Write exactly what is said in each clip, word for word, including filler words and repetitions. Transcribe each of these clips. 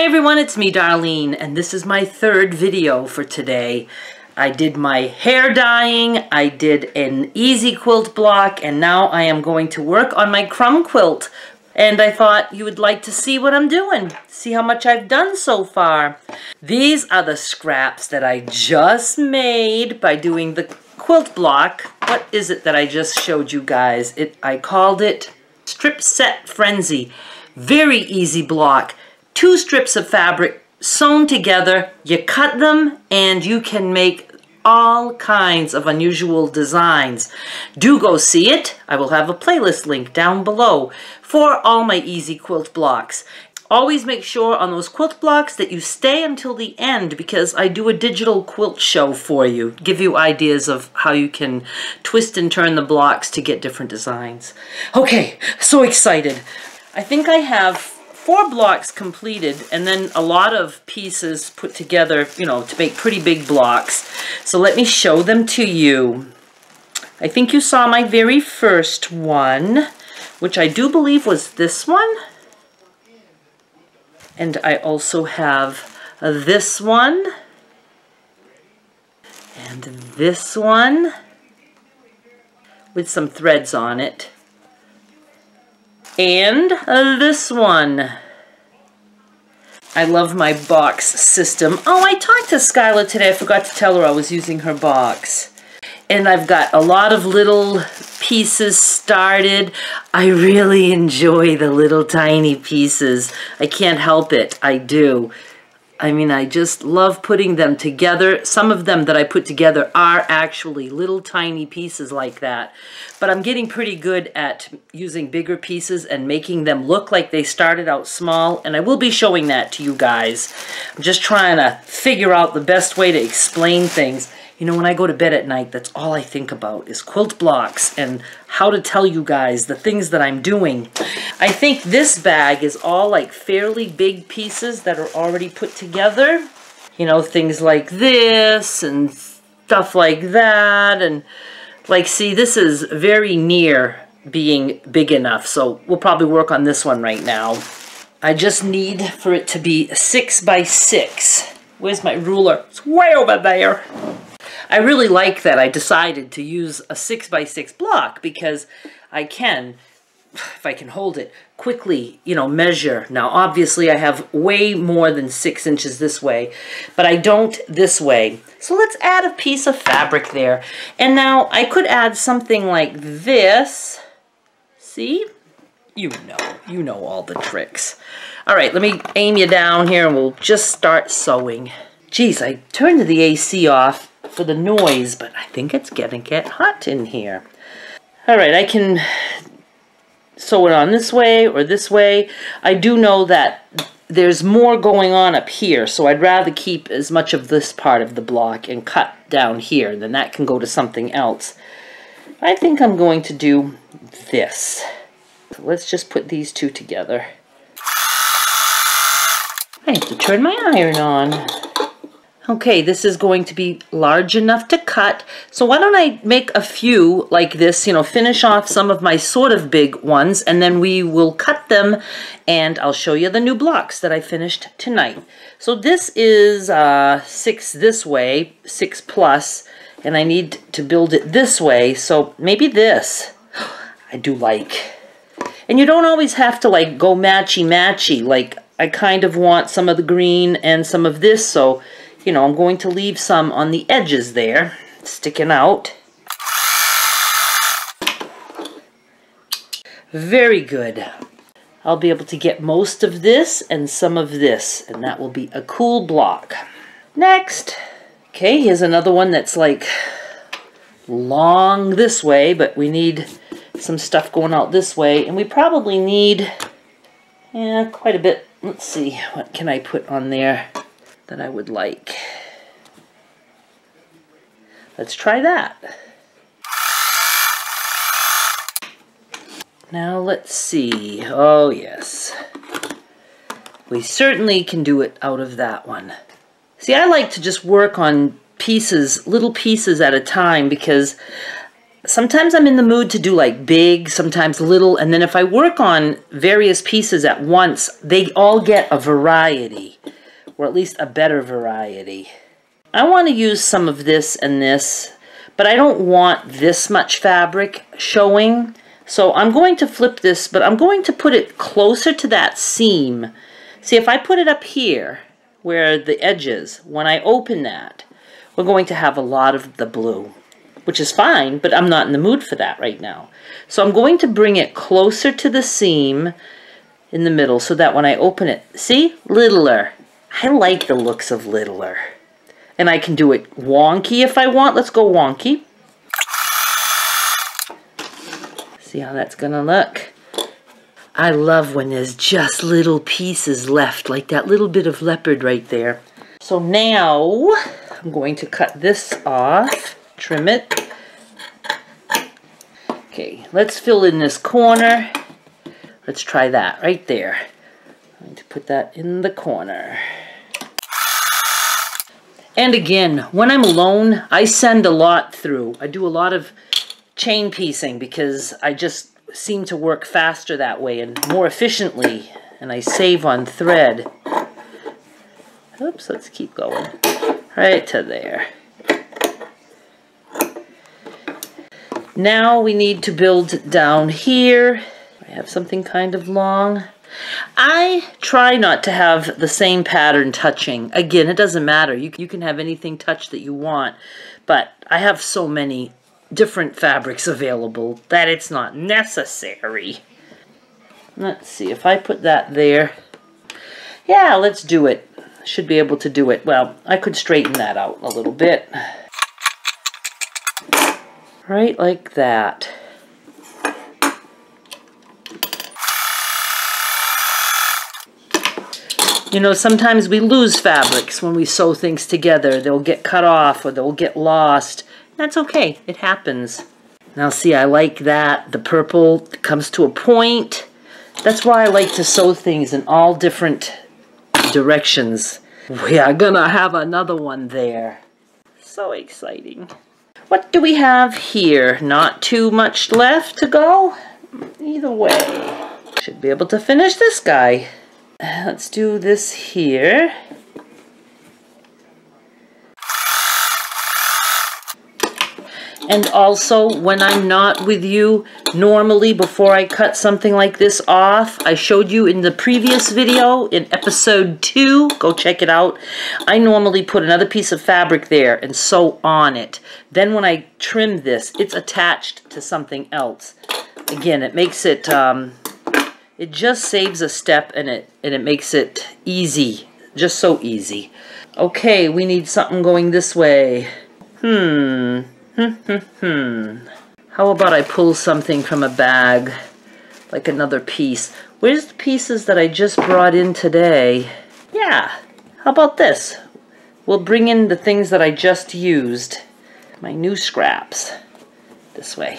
Hi everyone, it's me Darlene, and this is my third video for today. I did my hair dyeing, I did an easy quilt block, and now I am going to work on my crumb quilt. And I thought you would like to see what I'm doing, see how much I've done so far. These are the scraps that I just made by doing the quilt block. What is it that I just showed you guys? It I called it Strip Set Frenzy. Very easy block. Two strips of fabric sewn together, you cut them and you can make all kinds of unusual designs. Do go see it. I will have a playlist link down below for all my easy quilt blocks. Always make sure on those quilt blocks that you stay until the end, because I do a digital quilt show for you, give you ideas of how you can twist and turn the blocks to get different designs. Okay, so excited. I think I have four blocks completed, and then a lot of pieces put together, you know, to make pretty big blocks. So let me show them to you. I think you saw my very first one, which I do believe was this one. And I also have this one. And this one. With some threads on it. And this one. I love my box system. Oh, I talked to Skylar today. I forgot to tell her I was using her box. And I've got a lot of little pieces started. I really enjoy the little tiny pieces. I can't help it. I do. I mean, I just love putting them together. Some of them that I put together are actually little tiny pieces like that. But I'm getting pretty good at using bigger pieces and making them look like they started out small. And I will be showing that to you guys. I'm just trying to figure out the best way to explain things. You know, when I go to bed at night, that's all I think about is quilt blocks and how to tell you guys the things that I'm doing. I think this bag is all like fairly big pieces that are already put together. You know, things like this and stuff like that. And like, see, this is very near being big enough. So we'll probably work on this one right now. I just need for it to be six by six. Where's my ruler? It's way over there. I really like that I decided to use a six by six block, because I can, if I can hold it, quickly, you know, measure. Now, obviously, I have way more than six inches this way, but I don't this way. So let's add a piece of fabric there. And now I could add something like this. See? You know, you know all the tricks. All right, let me aim you down here and we'll just start sewing. Geez, I turned the A C off for the noise, but I think it's gonna get hot in here. All right, I can sew it on this way or this way. I do know that there's more going on up here, so I'd rather keep as much of this part of the block and cut down here, then that can go to something else. I think I'm going to do this. So let's just put these two together. I have to turn my iron on. Okay, this is going to be large enough to cut, so why don't I make a few like this, you know, finish off some of my sort of big ones, and then we will cut them, and I'll show you the new blocks that I finished tonight. So this is uh, six this way, six plus, and I need to build it this way, so maybe this. I do like. And you don't always have to like go matchy-matchy, like I kind of want some of the green and some of this, so you know, I'm going to leave some on the edges there, sticking out. Very good. I'll be able to get most of this and some of this, and that will be a cool block. Next. Okay, here's another one that's like long this way, but we need some stuff going out this way, and we probably need, yeah, quite a bit. Let's see, what can I put on there that I would like. Let's try that. Now let's see. Oh yes. We certainly can do it out of that one. See, I like to just work on pieces, little pieces at a time, because Sometimes I'm in the mood to do like big, sometimes little, and then if I work on various pieces at once, they all get a variety, or at least a better variety. I want to use some of this and this, but I don't want this much fabric showing, so I'm going to flip this, but I'm going to put it closer to that seam. See, if I put it up here, where the edge is, when I open that, we're going to have a lot of the blue, which is fine, but I'm not in the mood for that right now. So I'm going to bring it closer to the seam in the middle so that when I open it, see, littler. I like the looks of littler. And I can do it wonky if I want. Let's go wonky. See how that's gonna look. I love when there's just little pieces left, like that little bit of leopard right there. So now I'm going to cut this off, trim it. Okay, let's fill in this corner. Let's try that right there. I'm going to put that in the corner. And again, when I'm alone, I send a lot through. I do a lot of chain piecing because I just seem to work faster that way and more efficiently, and I save on thread. Oops, let's keep going. Right to there. Now we need to build down here. I have something kind of long. I try not to have the same pattern touching. Again, it doesn't matter. You, you can have anything touched that you want, but I have so many different fabrics available that it's not necessary. Let's see, if I put that there, yeah, let's do it. Should be able to do it. Well, I could straighten that out a little bit. Right like that. You know, sometimes we lose fabrics when we sew things together. They'll get cut off or they'll get lost. That's okay. It happens. Now see, I like that. The purple comes to a point. That's why I like to sew things in all different directions. We are gonna have another one there. So exciting. What do we have here? Not too much left to go? Either way. Should be able to finish this guy. Let's do this here. And also, when I'm not with you, normally before I cut something like this off, I showed you in the previous video in episode two, go check it out, I normally put another piece of fabric there and sew on it. Then when I trim this, it's attached to something else. Again, it makes it... Um, It just saves a step, and it and it makes it easy, just so easy. Okay, we need something going this way. Hmm. Hmm. Hmm. Hmm. How about I pull something from a bag, like another piece? Where's the pieces that I just brought in today? Yeah. How about this? We'll bring in the things that I just used, my new scraps, this way.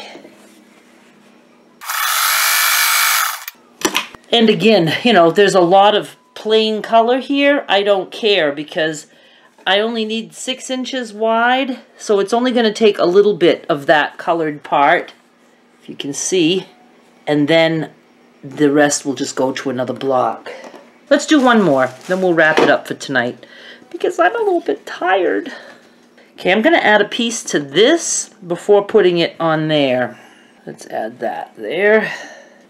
And again, you know, there's a lot of plain color here. I don't care because I only need six inches wide, so it's only going to take a little bit of that colored part, if you can see, and then the rest will just go to another block. Let's do one more, then we'll wrap it up for tonight because I'm a little bit tired. Okay, I'm going to add a piece to this before putting it on there. Let's add that there.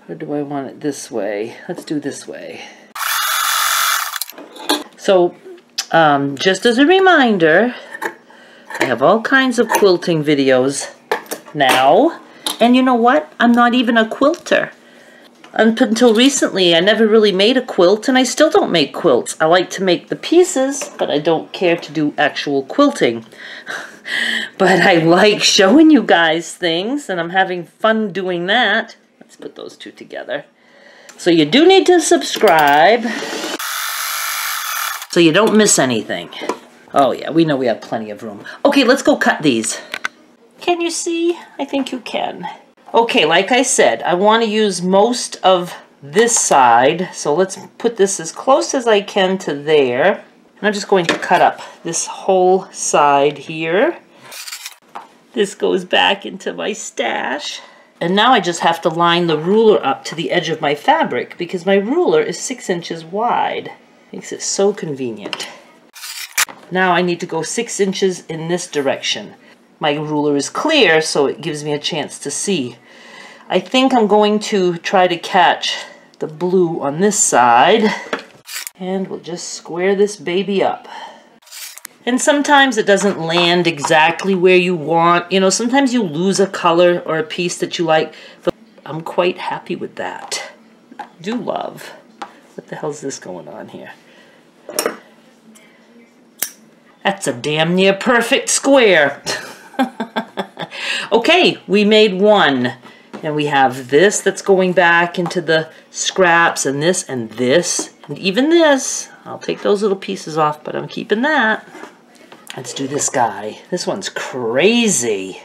Or do I want it this way? Let's do this way. So, um, just as a reminder, I have all kinds of quilting videos now. And you know what? I'm not even a quilter. Until recently, I never really made a quilt, and I still don't make quilts. I like to make the pieces, but I don't care to do actual quilting. But I like showing you guys things, and I'm having fun doing that. Let's put those two together. So you do need to subscribe so you don't miss anything. Oh yeah, we know we have plenty of room. Okay, let's go cut these. Can you see? I think you can. Okay, like I said, I want to use most of this side. So let's put this as close as I can to there. And I'm just going to cut up this whole side here. This goes back into my stash. And now I just have to line the ruler up to the edge of my fabric because my ruler is six inches wide. Makes it so convenient. Now I need to go six inches in this direction. My ruler is clear, so it gives me a chance to see. I think I'm going to try to catch the blue on this side. And we'll just square this baby up. And sometimes it doesn't land exactly where you want. You know, sometimes you lose a color or a piece that you like. But I'm quite happy with that. I do love. What the hell's this going on here? That's a damn near perfect square. Okay, we made one. And we have this that's going back into the scraps, and this, and this, and even this. I'll take those little pieces off, but I'm keeping that. Let's do this guy. This one's crazy.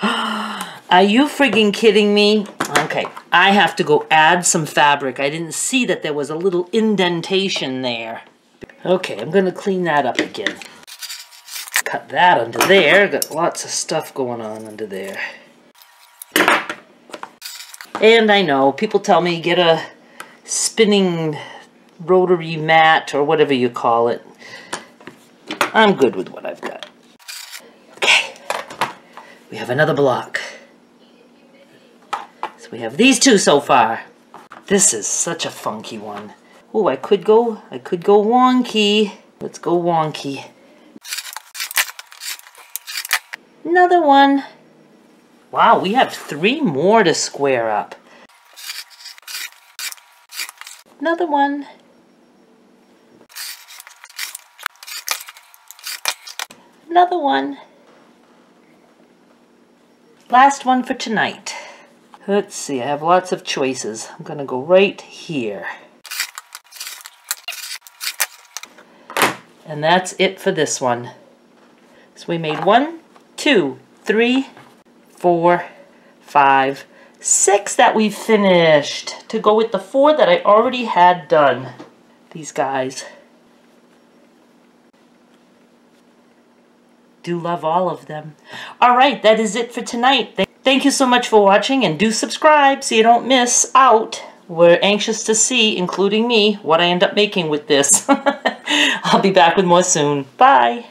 Are you friggin' kidding me? Okay, I have to go add some fabric. I didn't see that there was a little indentation there. Okay, I'm gonna clean that up again. Cut that under there. Got lots of stuff going on under there. And I know, people tell me get a spinning rotary mat or whatever you call it. I'm good with what I've got. Okay. We have another block. So we have these two so far. This is such a funky one. Oh, I could go, I could go wonky. Let's go wonky. Another one. Wow, we have three more to square up. Another one. Another one. Last one for tonight. Let's see, I have lots of choices. I'm gonna go right here. And that's it for this one. So we made one, two, three, four, five, six that we finished to go with the four that I already had done. These guys. Do love all of them. All right, that is it for tonight. Thank you so much for watching, and do subscribe so you don't miss out. We're anxious to see, including me, what I end up making with this. I'll be back with more soon. Bye.